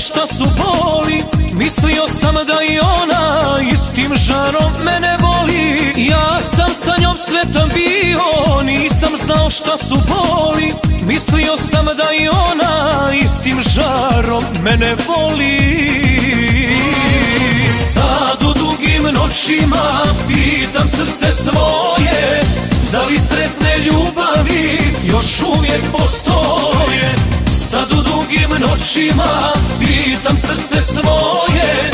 Šta su boli, mislio sam da i ona istim žarom mene voli. Ja sam sa njom sretan bio, nisam znao šta su boli, mislio sam da i ona istim žarom mene voli. Sad u dugim noćima pitam srce svoje, da li sretne ljubavi još uvijek postoje. Sad u dugim noćima pitam srce svoje,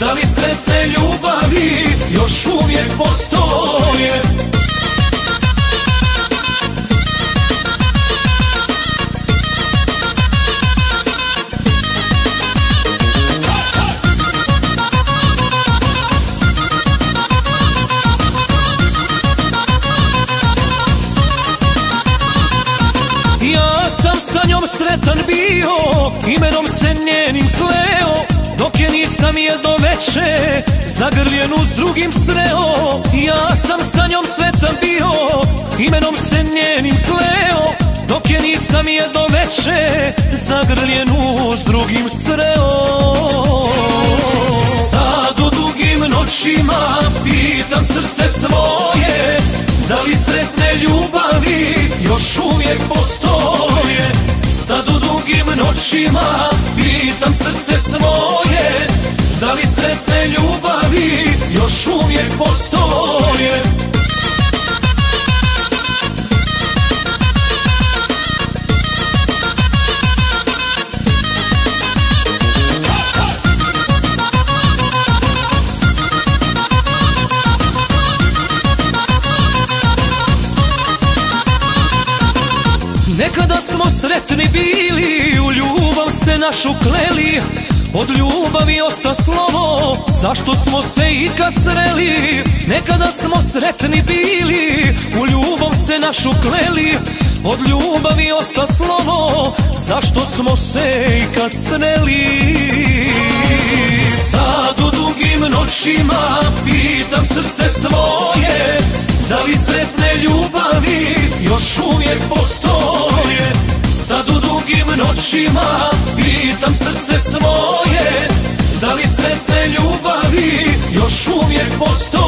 da li sretne ljubavi još uvijek postoje. Sa njom sretan bio, imenom se njenim kleo, dok je nisam jedno veče zagrljen uz drugim sreo. Ja sam sa njom sretan bio, imenom se njenim kleo, dok je nisam jedno veče zagrljen uz drugim sreo. Sad u dugim noćima pitam srce svoje, da li sretne ljubavi još uvijek postoje. Sad u dugim noćima pitam srce svoje, da li sretne ljubavi još uvijek postoje. Nekada smo sretni bili, u ljubav se našu kleli, od ljubavi osta slovo, zašto smo se ikad sreli? Nekada smo sretni bili, u ljubav se našu kleli, od ljubavi osta slovo, zašto smo se ikad sreli? Sad u dugim noćima pitam srce svoje, da li sretne ljubavi još uvijek postoje. Sad u dugim noćima pitam srce svoje, da li sretne ljubavi još uvijek postoje.